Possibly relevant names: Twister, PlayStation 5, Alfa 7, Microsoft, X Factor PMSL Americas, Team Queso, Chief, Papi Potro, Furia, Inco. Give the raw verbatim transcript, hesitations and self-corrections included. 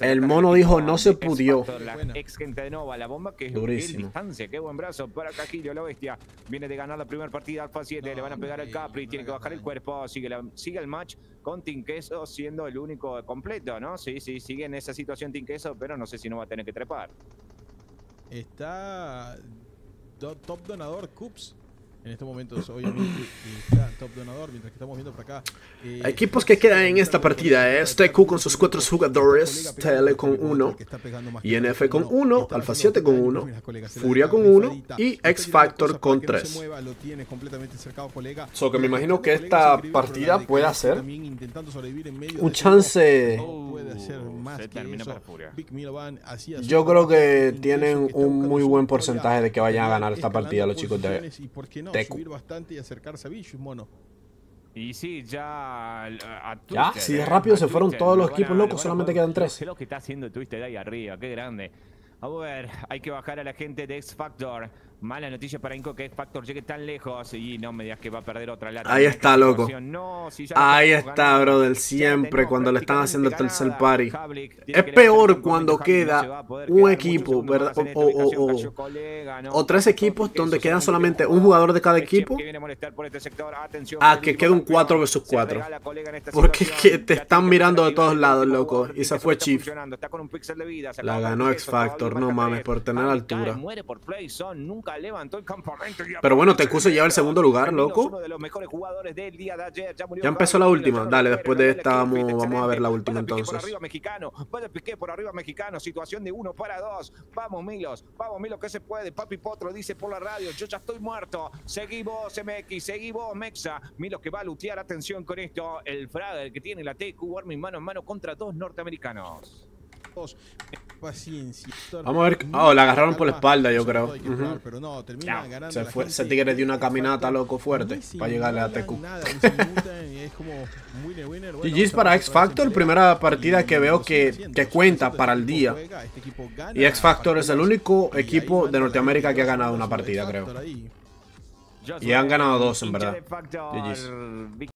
El mono dijo, no se pudió. Durísimo. Qué buen brazo para Cajillo, la bestia. Viene de ganar la primera partida, Alfa siete. Le van a pegar al Capri, tiene que bajar el cuerpo. Sigue, la, sigue el match con Team Queso siendo el único completo, ¿no? Sí, sí, sigue en esa situación Team Queso, pero no sé si no va a tener que trepar. Está do, top donador, Cups. En este momento, obviamente, está top donador, mientras que estamos viendo por acá. Eh, Equipos que quedan en esta partida es T Q con sus cuatro jugadores, T L con uno, I N F con uno, Alfa siete con uno, Furia con uno y X Factor con tres. So que me imagino que esta partida pueda ser un chance. Yo creo que tienen un muy buen porcentaje de que vayan a ganar esta partida los chicos de Tecu. Subir bastante y acercarse a Vicious, mono. Y sí, ya... A Twister, ya, sí, rápido se fueron Twister, todos los equipos locos, solamente quedan tres. Es lo que está haciendo Twister ahí arriba, qué grande. A ver, hay que bajar a la gente de X Factor. Mala noticia para Inco que X Factor llegue tan lejos. Y no me digas que va a perder otra lata. Ahí está, loco. No, si ahí está, brother. Siempre cuando le están haciendo el tercer party. Es peor cuando queda un equipo, ¿verdad? O, o, o, o, o tres equipos donde quedan solamente un jugador de cada equipo. A que quede un cuatro versus cuatro. Porque que te están mirando de todos lados, loco. Y se fue Chief. La ganó X Factor, no mames, por tener altura. Nunca levantó el campamento. Pero bueno, Tecuso lleva el segundo lugar, loco. Ya empezó la última. Dale, después de esta vamos, vamos a ver la última entonces. Vaya piqué por arriba mexicano. Situación de uno para dos. Vamos, Milos. Vamos, Milos, que se puede. Papi Potro dice por la radio, yo ya estoy muerto. Seguí vos, M X. Seguí vos, Mexa. Milos que va a lutear. Atención con esto. El Fraga, el que tiene la T Q, Warming mano en mano contra dos norteamericanos. Paciencia. Vamos a ver. Oh, la agarraron por la espalda, yo creo. Uh-huh. Pero no, termina ganando. Se fue, ese tigre dio una caminata loco fuerte para llegarle a T Q. G G's para X Factor, primera partida que veo que, que cuenta para el día. Y X Factor es el único equipo de Norteamérica que ha ganado una partida, creo. Y han ganado dos, en verdad. G G's.